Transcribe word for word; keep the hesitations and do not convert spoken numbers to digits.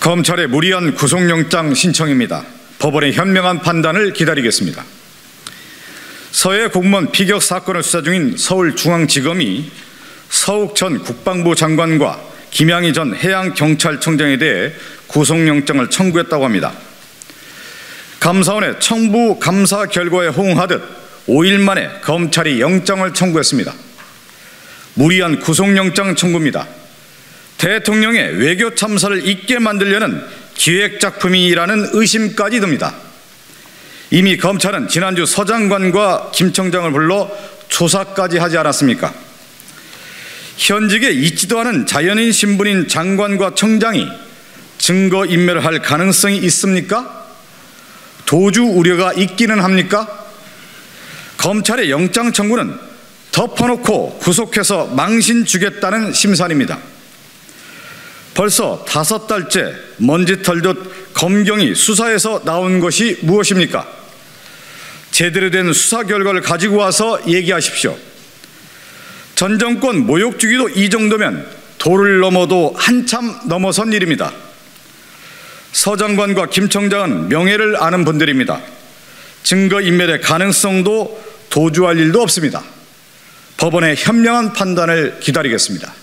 검찰의 무리한 구속영장 신청입니다. 법원의 현명한 판단을 기다리겠습니다. 서해 공무원 피격 사건을 수사 중인 서울중앙지검이 서욱 전 국방부 장관과 김양희 전 해양경찰청장에 대해 구속영장을 청구했다고 합니다. 감사원의 청부 감사 결과에 호응하듯 오 일 만에 검찰이 영장을 청구했습니다. 무리한 구속영장 청구입니다. 대통령의 외교 참사를 잊게 만들려는 기획작품이라는 의심까지 듭니다. 이미 검찰은 지난주 서 장관과 김 청장을 불러 조사까지 하지 않았습니까? 현직에 있지도 않은 자연인 신분인 장관과 청장이 증거인멸을 할 가능성이 있습니까? 도주 우려가 있기는 합니까? 검찰의 영장 청구는 덮어놓고 구속해서 망신 주겠다는 심산입니다. 벌써 다섯 달째 먼지 털듯 검경이 수사에서 나온 것이 무엇입니까? 제대로 된 수사 결과를 가지고 와서 얘기하십시오. 전 정권 모욕 주기도 이 정도면 도를 넘어도 한참 넘어선 일입니다. 서 장관과 김 청장은 명예를 아는 분들입니다. 증거인멸의 가능성도 도주할 일도 없습니다. 법원의 현명한 판단을 기다리겠습니다.